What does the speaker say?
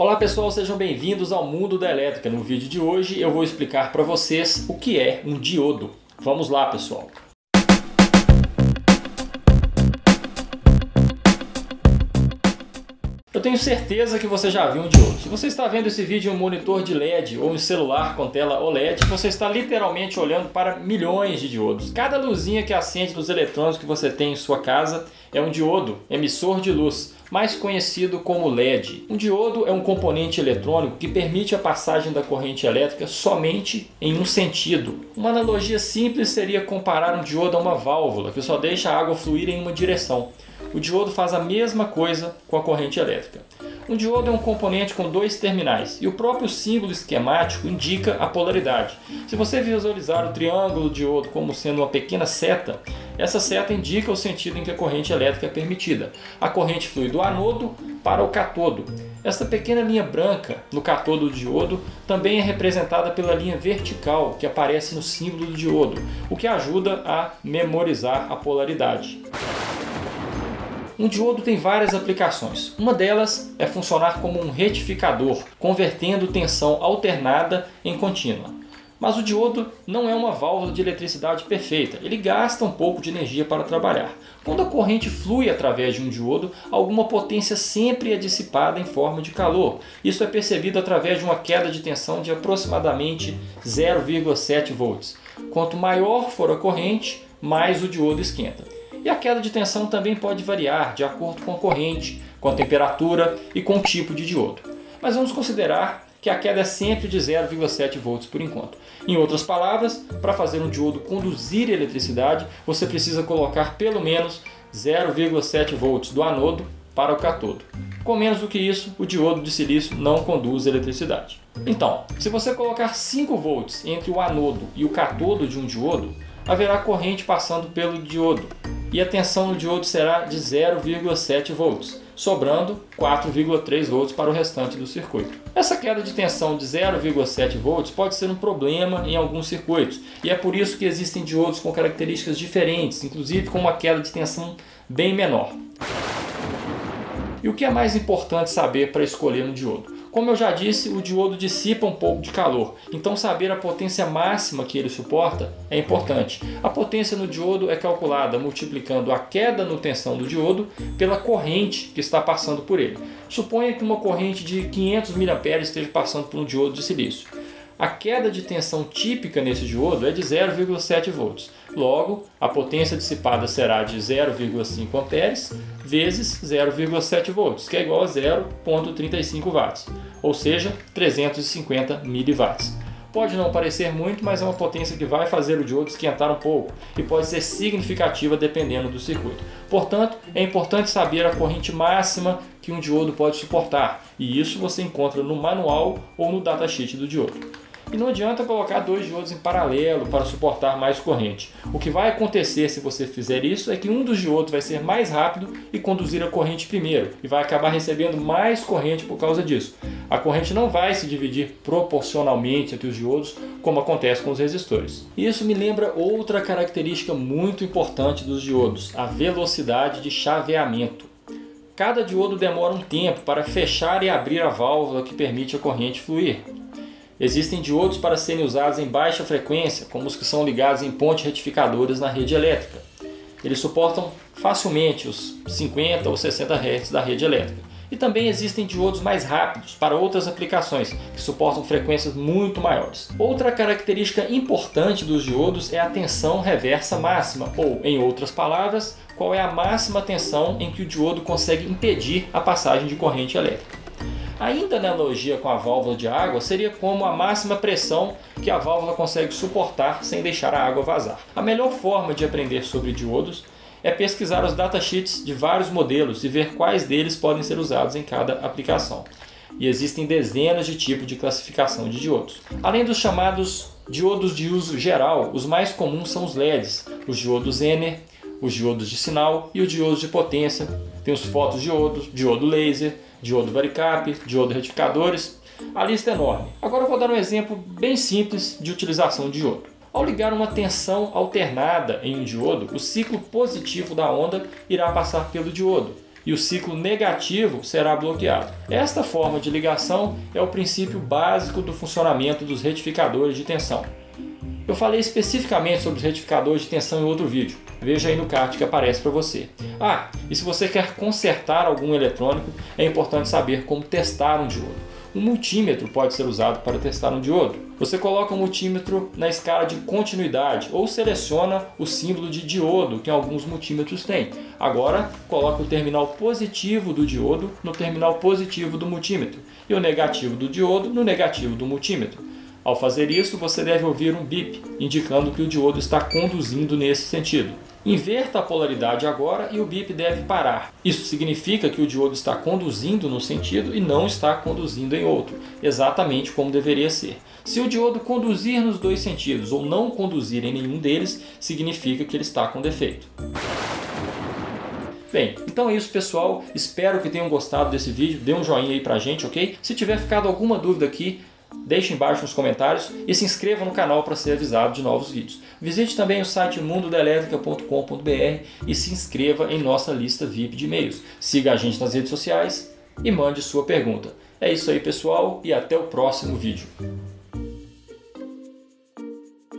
Olá pessoal, sejam bem-vindos ao Mundo da Elétrica. No vídeo de hoje eu vou explicar para vocês o que é um diodo. Vamos lá pessoal! Eu tenho certeza que você já viu um diodo. Se você está vendo esse vídeo em um monitor de LED ou em um celular com tela OLED, você está literalmente olhando para milhões de diodos. Cada luzinha que acende nos eletrônicos que você tem em sua casa é um diodo, emissor de luz, mais conhecido como LED. Um diodo é um componente eletrônico que permite a passagem da corrente elétrica somente em um sentido. Uma analogia simples seria comparar um diodo a uma válvula que só deixa a água fluir em uma direção. O diodo faz a mesma coisa com a corrente elétrica. Um diodo é um componente com dois terminais e o próprio símbolo esquemático indica a polaridade. Se você visualizar o triângulo do diodo como sendo uma pequena seta, essa seta indica o sentido em que a corrente elétrica é permitida. A corrente flui do anodo para o catodo. Esta pequena linha branca no catodo do diodo também é representada pela linha vertical que aparece no símbolo do diodo, o que ajuda a memorizar a polaridade. Um diodo tem várias aplicações. Uma delas é funcionar como um retificador, convertendo tensão alternada em contínua. Mas o diodo não é uma válvula de eletricidade perfeita, ele gasta um pouco de energia para trabalhar. Quando a corrente flui através de um diodo, alguma potência sempre é dissipada em forma de calor. Isso é percebido através de uma queda de tensão de aproximadamente 0,7 volts. Quanto maior for a corrente, mais o diodo esquenta. E a queda de tensão também pode variar de acordo com a corrente, com a temperatura e com o tipo de diodo. Mas vamos considerar que a queda é sempre de 0,7 volts por enquanto. Em outras palavras, para fazer um diodo conduzir eletricidade, você precisa colocar pelo menos 0,7 volts do anodo para o catodo. Com menos do que isso, o diodo de silício não conduz eletricidade. Então, se você colocar 5 volts entre o anodo e o catodo de um diodo, haverá corrente passando pelo diodo. E a tensão no diodo será de 0,7 volts, sobrando 4,3 volts para o restante do circuito. Essa queda de tensão de 0,7 volts pode ser um problema em alguns circuitos, e é por isso que existem diodos com características diferentes, inclusive com uma queda de tensão bem menor. E o que é mais importante saber para escolher um diodo? Como eu já disse, o diodo dissipa um pouco de calor, então saber a potência máxima que ele suporta é importante. A potência no diodo é calculada multiplicando a queda no tensão do diodo pela corrente que está passando por ele. Suponha que uma corrente de 500 mA esteja passando por um diodo de silício. A queda de tensão típica nesse diodo é de 0,7 volts. Logo, a potência dissipada será de 0,5 amperes vezes 0,7 volts, que é igual a 0,35 watts, ou seja, 350 miliwatts. Pode não parecer muito, mas é uma potência que vai fazer o diodo esquentar um pouco e pode ser significativa dependendo do circuito. Portanto, é importante saber a corrente máxima que um diodo pode suportar, e isso você encontra no manual ou no datasheet do diodo. E não adianta colocar dois diodos em paralelo para suportar mais corrente. O que vai acontecer se você fizer isso é que um dos diodos vai ser mais rápido e conduzir a corrente primeiro, e vai acabar recebendo mais corrente por causa disso. A corrente não vai se dividir proporcionalmente entre os diodos, como acontece com os resistores. E isso me lembra outra característica muito importante dos diodos, a velocidade de chaveamento. Cada diodo demora um tempo para fechar e abrir a válvula que permite a corrente fluir. Existem diodos para serem usados em baixa frequência, como os que são ligados em pontes retificadoras na rede elétrica. Eles suportam facilmente os 50 ou 60 Hz da rede elétrica. E também existem diodos mais rápidos para outras aplicações, que suportam frequências muito maiores. Outra característica importante dos diodos é a tensão reversa máxima, ou, em outras palavras, qual é a máxima tensão em que o diodo consegue impedir a passagem de corrente elétrica. Ainda na analogia com a válvula de água, seria como a máxima pressão que a válvula consegue suportar sem deixar a água vazar. A melhor forma de aprender sobre diodos é pesquisar os datasheets de vários modelos e ver quais deles podem ser usados em cada aplicação. E existem dezenas de tipos de classificação de diodos. Além dos chamados diodos de uso geral, os mais comuns são os LEDs, os diodos Zener, os diodos de sinal e os diodos de potência. Tem os fotodiodos, diodo laser, diodo Varicap, diodo retificadores, a lista é enorme. Agora eu vou dar um exemplo bem simples de utilização de diodo. Ao ligar uma tensão alternada em um diodo, o ciclo positivo da onda irá passar pelo diodo, e o ciclo negativo será bloqueado. Esta forma de ligação é o princípio básico do funcionamento dos retificadores de tensão. Eu falei especificamente sobre os retificadores de tensão em outro vídeo. Veja aí no card que aparece para você. Ah, e se você quer consertar algum eletrônico, é importante saber como testar um diodo. Um multímetro pode ser usado para testar um diodo. Você coloca o multímetro na escala de continuidade ou seleciona o símbolo de diodo que alguns multímetros têm. Agora, coloca o terminal positivo do diodo no terminal positivo do multímetro e o negativo do diodo no negativo do multímetro. Ao fazer isso, você deve ouvir um bip, indicando que o diodo está conduzindo nesse sentido. Inverta a polaridade agora e o bip deve parar. Isso significa que o diodo está conduzindo num sentido e não está conduzindo em outro, exatamente como deveria ser. Se o diodo conduzir nos dois sentidos ou não conduzir em nenhum deles, significa que ele está com defeito. Bem, então é isso, pessoal. Espero que tenham gostado desse vídeo. Dê um joinha aí pra gente, ok? Se tiver ficado alguma dúvida aqui, deixe embaixo nos comentários e se inscreva no canal para ser avisado de novos vídeos. Visite também o site mundodaelétrica.com.br e se inscreva em nossa lista VIP de e-mails. Siga a gente nas redes sociais e mande sua pergunta. É isso aí, pessoal, e até o próximo vídeo.